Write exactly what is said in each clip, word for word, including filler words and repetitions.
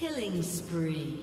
Killing spree.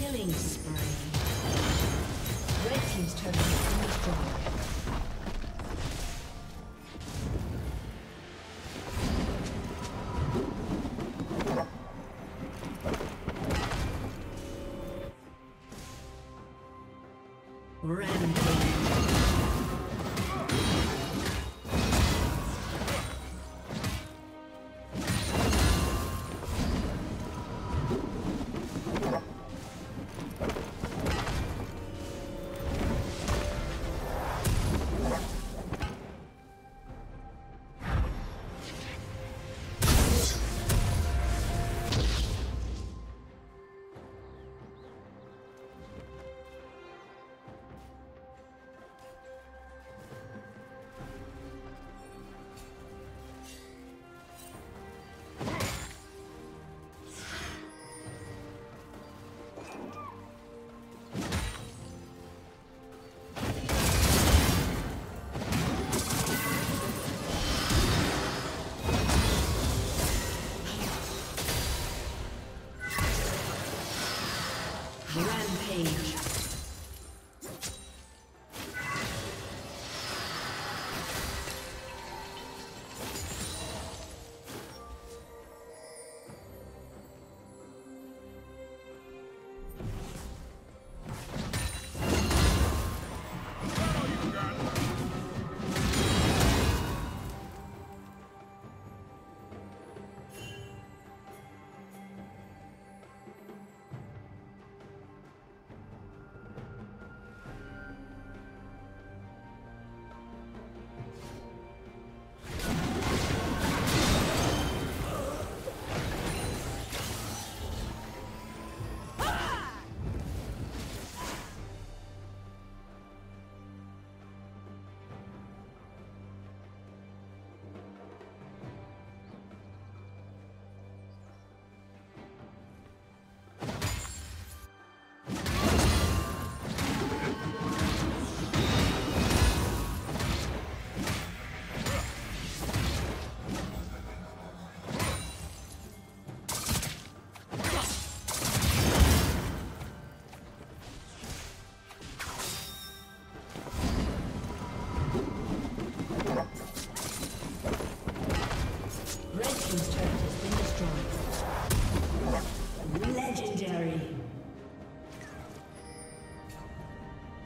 Killing spree. Red team's turret has been destroyed. Rampage.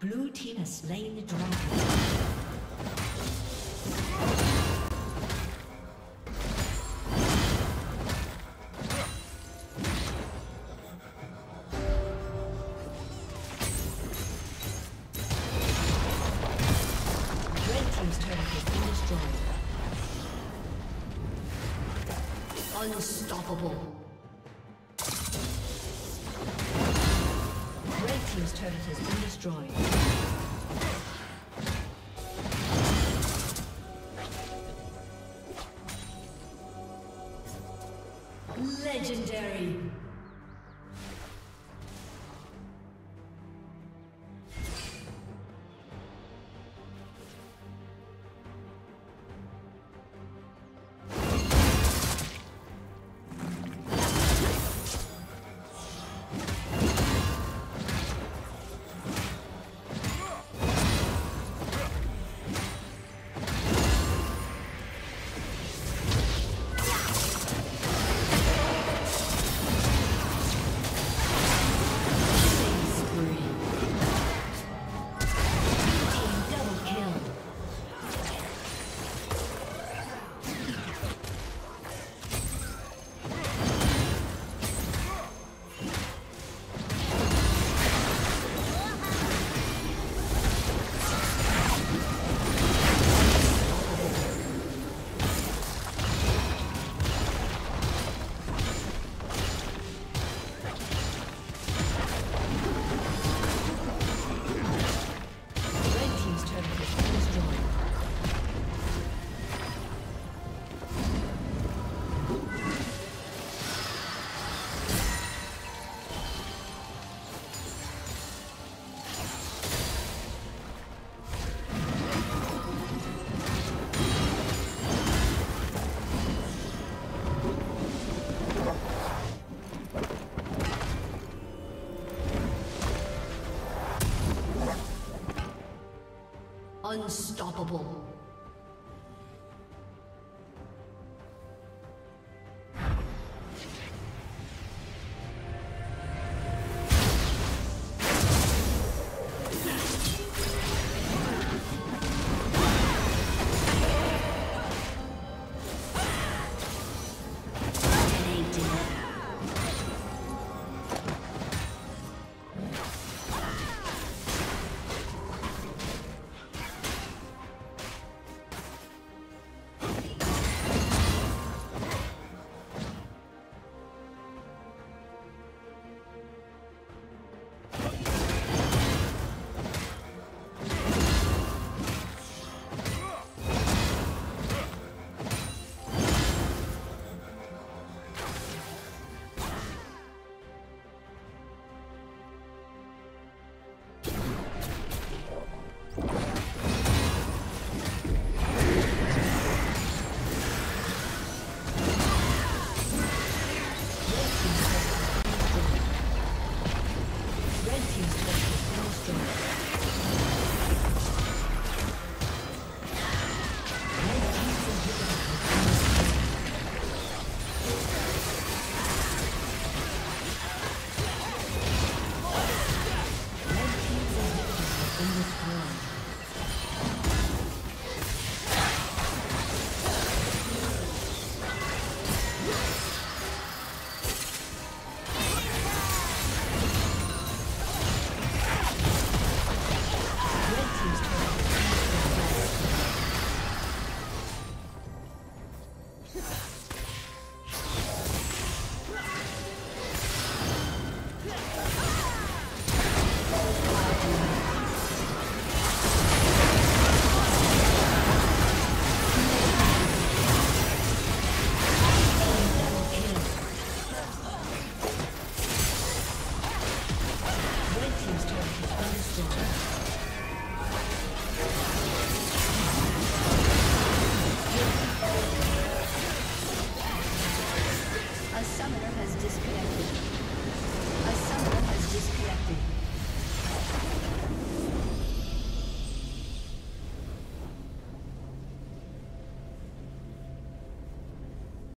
Blue team has slain the dragon. Unstoppable. Red team's turret has been destroyed. Unstoppable.